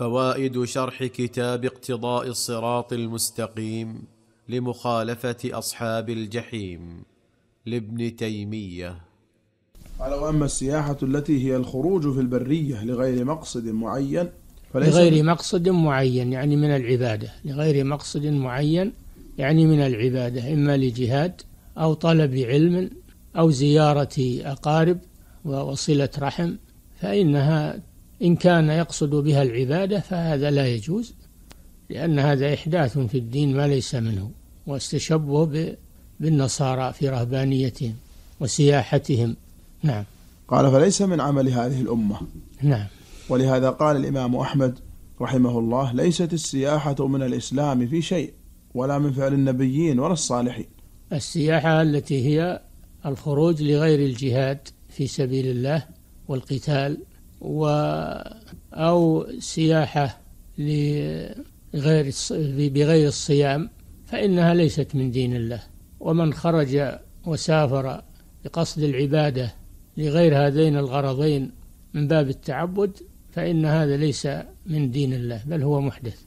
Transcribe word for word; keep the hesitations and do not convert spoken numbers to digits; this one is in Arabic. فوائد شرح كتاب اقتضاء الصراط المستقيم لمخالفة أصحاب الجحيم لابن تيمية. قال: وأما السياحة التي هي الخروج في البرية لغير مقصد معين فليس لغير مقصد معين يعني من العبادة، لغير مقصد معين يعني من العبادة، إما لجهاد أو طلب علم أو زيارة أقارب وصلة رحم، فإنها إن كان يقصد بها العبادة فهذا لا يجوز، لأن هذا إحداث في الدين ما ليس منه، واستشبه بالنصارى في رهبانيتهم وسياحتهم. نعم. قال: فليس من عمل هذه الأمة. نعم. ولهذا قال الإمام أحمد رحمه الله: ليست السياحة من الإسلام في شيء، ولا من فعل النبيين ولا الصالحين. السياحة التي هي الخروج لغير الجهاد في سبيل الله والقتال، و أو سياحة لغير بغير الصيام، فإنها ليست من دين الله. ومن خرج وسافر بقصد العبادة لغير هذين الغرضين من باب التعبد فإن هذا ليس من دين الله، بل هو محدث.